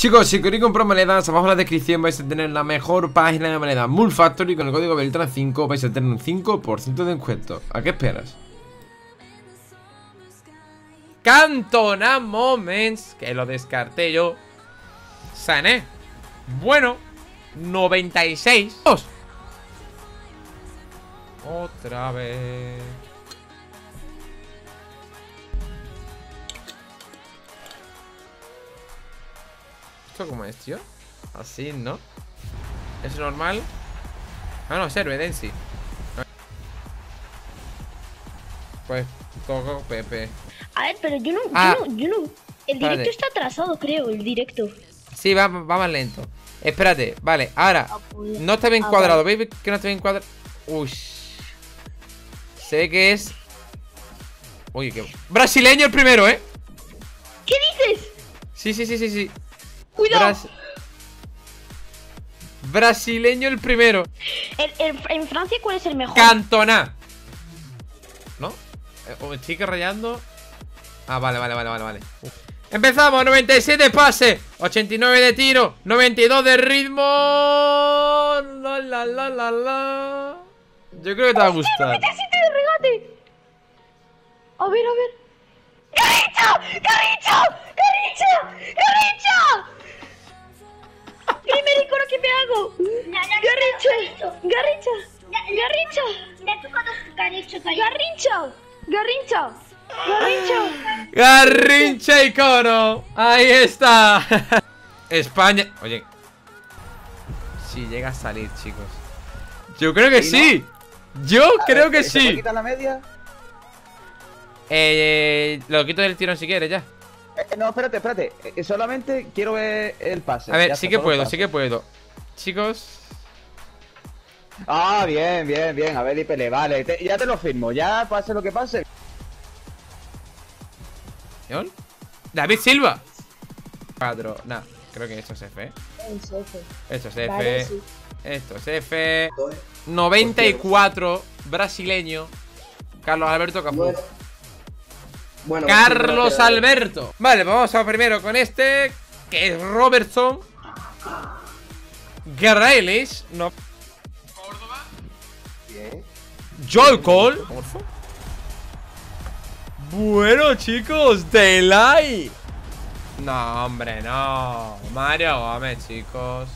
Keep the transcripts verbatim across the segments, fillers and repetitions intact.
Chicos, si queréis comprar monedas, abajo en la descripción vais a tener la mejor página de monedas, MULFACTORY, con el código Beltran cinco vais a tener un cinco por ciento de descuento. ¿A qué esperas? CANTONA MOMENTS, que lo descarté yo. Sané. Bueno, noventa y seis. ¡Dos! Otra vez. ¿Esto cómo es, tío? Así, ¿no? ¿Es normal? Ah, no, serve, Densi. Pues toco Pepe. A ver, pero yo no, ah, yo no, yo no. El directo vale. Está atrasado, creo, el directo. Sí, va, va más lento. Espérate, vale, ahora no está bien cuadrado, ¿veis que no está bien cuadrado? Uy. Sé que es... Uy, qué... Brasileño el primero, ¿eh? ¿Qué dices? Sí, sí, sí, sí, sí. Cuidado. Bras... Brasileño el primero. ¿El, el, ¿En Francia cuál es el mejor? Cantona. ¿No? ¿O me estoy rayando? Ah, vale, vale, vale, vale, vale. Uf. Empezamos, noventa y siete pase, ochenta y nueve de tiro, noventa y dos de ritmo. La, la, la, la, la. Yo creo que te va a gustar. ¡Mete siete de regate! A ver, a ver. ¡Garrincha! ¡Garrincha! ¡Garrincha! ¡Garrincha! Primer icono que me hago. ¡Garrincha! ¡Garrincha! ¡Garrincha! ¡Garrincha! ¡Garrincha! Garrincha. Garrincha icono. Ahí está. España. Oye. Si sí, llega a salir, chicos. Yo creo que sí. No? Yo a creo ver, que sí. ¿Quitas la media? Eh, eh, lo quito del tirón si quieres, ya. Eh, no, espérate, espérate. Eh, solamente quiero ver el pase. A ver, ya sí que puedo, sí que puedo. Chicos. Ah, bien, bien, bien. A ver, Ipele, vale. Te, ya te lo firmo. Ya pase lo que pase. David Silva. Cuatro, nada, creo que esto es F. Esto es F. Vale, sí. Esto es F. noventa y cuatro, brasileño. Carlos Alberto Capú. Bueno. Bueno, Carlos bueno. Alberto. Vale, vamos a primero con este, que es Robertson. Guerrelis. No. Córdoba. Bien. Joel Cole. Bueno, chicos, Delay. No, hombre, no. Mario Gómez, chicos.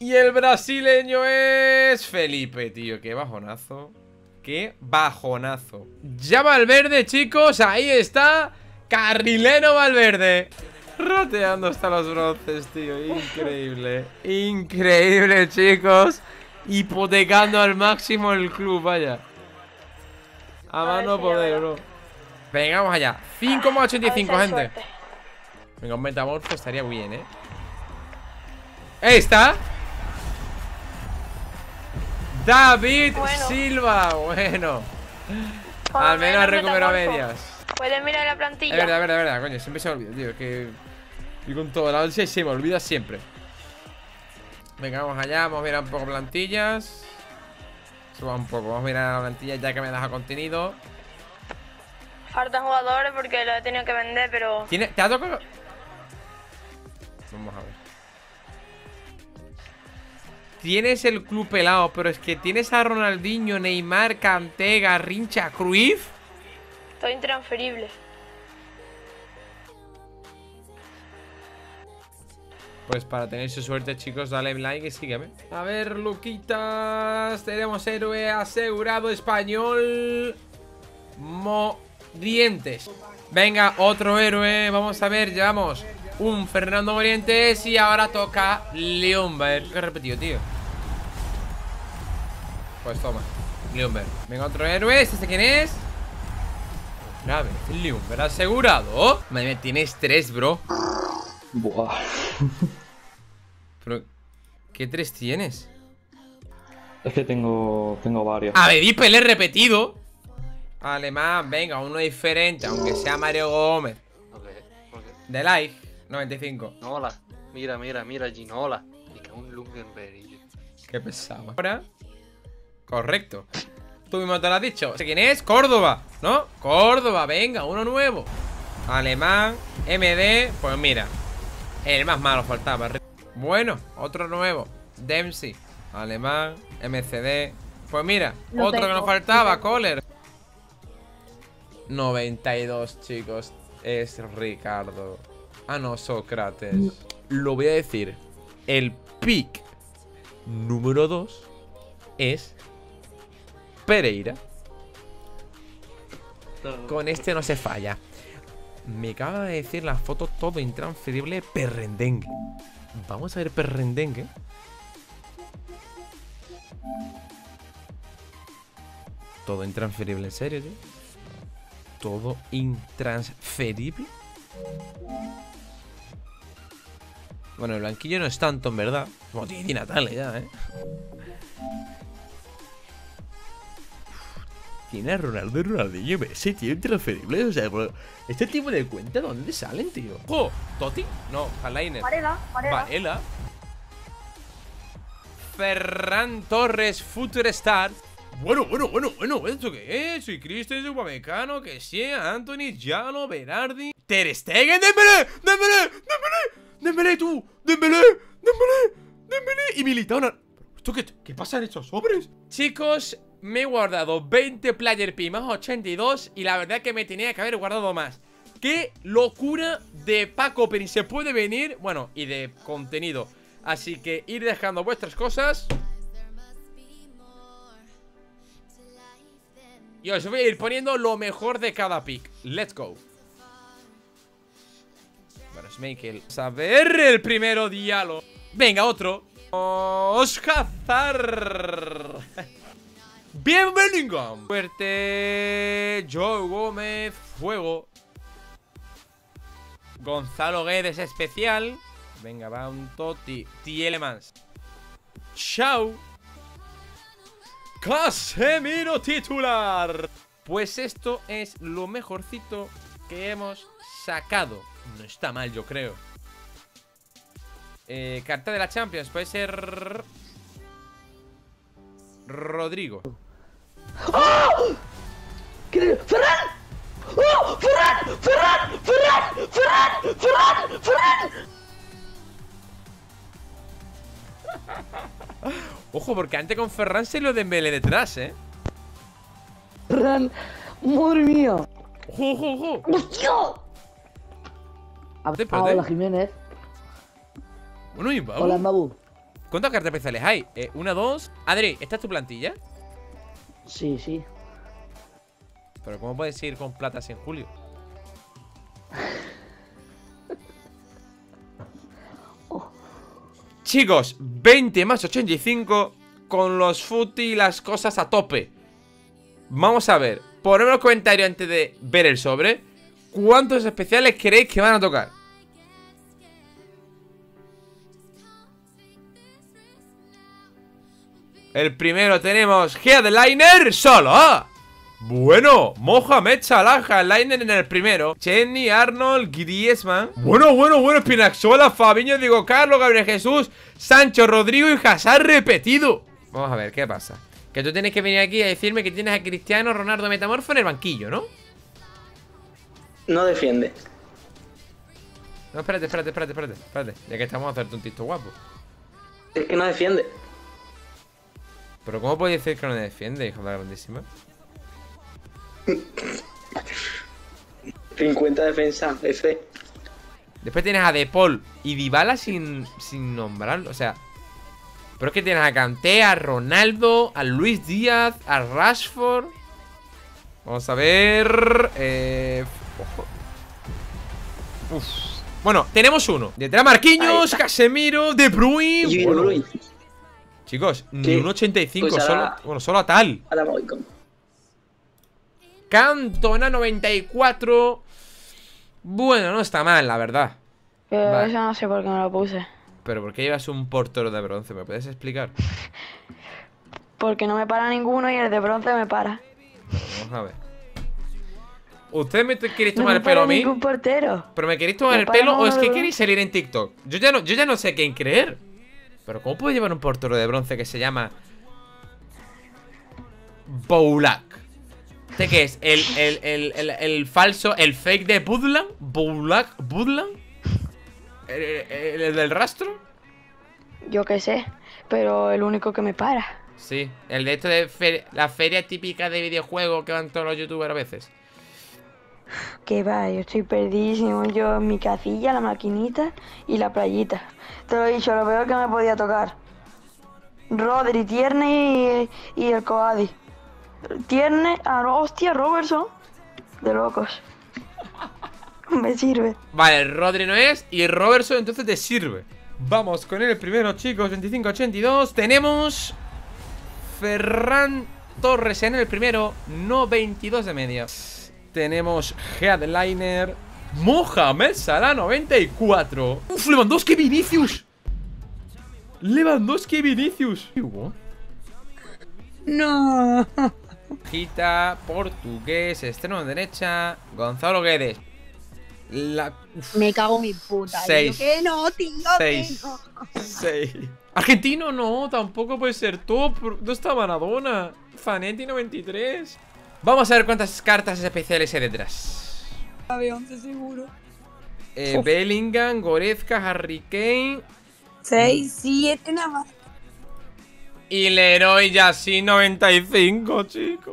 Y el brasileño es Felipe, tío. Qué bajonazo. Qué bajonazo. Ya Valverde, chicos. Ahí está. Carrilero Valverde. Roteando hasta los bronces, tío. Increíble. Increíble, chicos. Hipotecando al máximo el club, vaya. A mano poder, bro. Venga, vamos allá. cinco ochenta y cinco, gente. Suerte. Venga, un metamorfo estaría bien, ¿eh? Ahí está. David bueno. Silva. Bueno. Joder, al menos recupero a medias. Pueden mirar la plantilla. Es verdad, es verdad, es verdad, coño. Siempre se me olvida, tío. Es que... Y con todo el once se me olvida siempre. Venga, vamos allá. Vamos a mirar un poco plantillas. Suba un poco. Vamos a mirar la plantilla ya que me deja contenido. Faltan jugadores porque lo he tenido que vender, pero... ¿Tiene... ¿Te ha tocado? Vamos a ver. Tienes el club pelado, pero es que tienes a Ronaldinho, Neymar, Kanté, Garrincha, Cruyff. Estoy intransferible. Pues para tener su suerte, chicos, dale like y sígueme. A ver, Luquitas. Tenemos héroe asegurado español. Mo... Morientes. Venga, otro héroe. Vamos a ver, llevamos un Fernando Morientes. Y ahora toca Lionberg. ¿Qué he repetido, tío? Pues toma, Lionberg. Venga, otro héroe. ¿Este quién es? Grave, Lionberg asegurado. Madre mía, tienes tres, bro. Buah. Pero, ¿qué tres tienes? Es que tengo, tengo varios. A ver, Ipele repetido. Alemán, venga, uno diferente, aunque sea Mario Gómez. Okay, okay. De like, noventa y cinco. Ginola, mira, mira, mira, Ginola. Me cago en Lewandowski. Qué pesado. Ahora, correcto. Tú mismo te lo has dicho. ¿Quién es? Córdoba, ¿no? Córdoba, venga, uno nuevo. Alemán, M D, pues mira. El más malo faltaba. Bueno, otro nuevo. Dempsey. Alemán. M C D. Pues mira, no otro tengo. que nos faltaba, Kohler. noventa y dos, chicos. Es Ricardo. Ah, no, Sócrates. No. Lo voy a decir. El pick número dos es Pereira. No. Con este no se falla. Me acaba de decir la foto todo intransferible perrendengue. Vamos a ver perrendengue. Todo intransferible, en serio, tío. Todo intransferible. Bueno, el blanquillo no es tanto, en verdad. Como tiene Di Natale ya, eh. Tiene a Ronaldo y Ronaldinho, ese tío intransferible. O sea, este tipo de cuenta, ¿dónde salen, tío? ¡Oh! ¿Toti? No, Headliner. Varela, Varela. Varela. Ferran Torres, Future Star. Bueno, bueno, bueno, bueno. ¿Esto qué es? Soy Cristian, soy Guamecano, que sea, Anthony, Giano, Berardi. Ter Stegen, Dembele, Dembele, Dembele, Dembele, tú, Dembele, Dembele, Dembele. Y Militao. ¿Esto qué, qué pasa en estos sobres? Chicos, me he guardado veinte player P más ochenta y dos. Y la verdad que me tenía que haber guardado más. ¡Qué locura de pack opening se puede venir! Bueno, y de contenido. Así que ir dejando vuestras cosas. Y os voy a ir poniendo lo mejor de cada pick. ¡Let's go! Bueno, es Michael. Saber el primero diálogo. Venga, otro. Oscar. Bien, Bellingham. Fuerte. Joe Gómez. Fuego. Gonzalo Guedes especial. Venga, va un Toti. Tielemans. Chao. Casemiro titular. Pues esto es lo mejorcito que hemos sacado. No está mal, yo creo. Eh, carta de la Champions. Puede ser... Rodrigo. ¡Oh! ¿Qué? ¡Ferran! ¡Oh! ¡Ferran! ¡Ferran! ¡Ferran! ¡Ferran! ¡Ferran! ¡Ferran! Ojo, porque antes con Ferran se lo Dembele detrás, ¿eh? ¡Ferran! ¡Madre mía! ¡Ojo, ojo, ojo! ¡Hostia! Ah, hola, Jiménez. Bueno, y Babu. Hola, Babu. ¿Cuántas cartas especiales hay? Eh, una, dos. Adri, ¿esta es tu plantilla? Sí, sí. Pero ¿cómo puedes ir con platas en julio? Oh. Chicos, veinte más ochenta y cinco. Con los futi y las cosas a tope. Vamos a ver. Ponedme en los comentarios antes de ver el sobre. ¿Cuántos especiales creéis que van a tocar? El primero tenemos Headliner solo. ¡Ah! Bueno, Mohamed Salah, Headliner en el primero. Chenny, Arnold, Griezmann. Bueno, bueno, bueno, Spinazzola, Fabinho, Diego Carlos, Gabriel Jesús, Sancho, Rodrigo y Hazard repetido. Vamos a ver, ¿qué pasa? Que tú tienes que venir aquí a decirme que tienes a Cristiano Ronaldo Metamorfo en el banquillo, ¿no? No defiende. No, espérate, espérate, espérate, espérate, espérate. Ya que estamos a hacer un tito guapo. Es que no defiende. ¿Pero cómo podéis decir que no defiende, hijo de la grandísima? cincuenta defensa, F. Después tienes a De Paul y Dybala sin, sin nombrarlo, o sea... Pero es que tienes a Kanté, a Ronaldo, a Luis Díaz, a Rashford... Vamos a ver... Eh... Ojo. Uf. Bueno, tenemos uno. Detrás Marquinhos, Casemiro, De Bruyne... Y bueno. Bruyne. Chicos, ni un ochenta y cinco, pues solo, la, bueno, solo a tal. A la Cantona noventa y cuatro. Bueno, no está mal, la verdad. Pero vale. Eso no sé por qué no lo puse. Pero ¿por qué llevas un portero de bronce? ¿Me puedes explicar? Porque no me para ninguno y el de bronce me para. Vamos a ver. ¿Usted me quiere tomar no me el pelo a mí? Ningún portero. ¿Pero me queréis tomar me el pelo o es que queréis salir en TikTok? Yo ya no, yo ya no sé quién creer. Pero ¿cómo puede llevar un portero de bronce que se llama Boulak? ¿Este qué es? ¿El, el, el, el, el falso, el fake de Budlan? ¿Boulak? ¿Budlan? ¿El, el, el del rastro? Yo qué sé, pero el único que me para. Sí, el de esto de fer la feria típica de videojuegos que van todos los youtubers a veces. Que va, yo estoy perdidísimo. Yo en mi casilla, la maquinita y la playita. Te lo he dicho, lo peor que me podía tocar. Rodri, Tierney y, y el Coadi. Tierney, ah, hostia, Robertson. De locos. Me sirve. Vale, Rodri no es y Robertson entonces te sirve. Vamos con el primero, chicos. Veinticinco ochenta y dos. Tenemos Ferran Torres en el primero, no veintidós de media. Tenemos Headliner, Mohamed Salah, noventa y cuatro. Uf, Lewandowski, Vinicius. Lewandowski, Vinicius. ¿Qué hubo? No. Gita, portugués, extremo derecha, Gonzalo Guedes. La... Me cago en mi puta. Seis. Yo, que no, tío, seis. Que no. Seis. Argentino no, tampoco puede ser top. ¿Dónde está Maradona? Zanetti, noventa y tres. Vamos a ver cuántas cartas especiales hay detrás. once seguro. Eh, Bellingham, Goretzka, Harry Kane. seis, siete nada más. Y Leroy Yassine, noventa y cinco, chicos.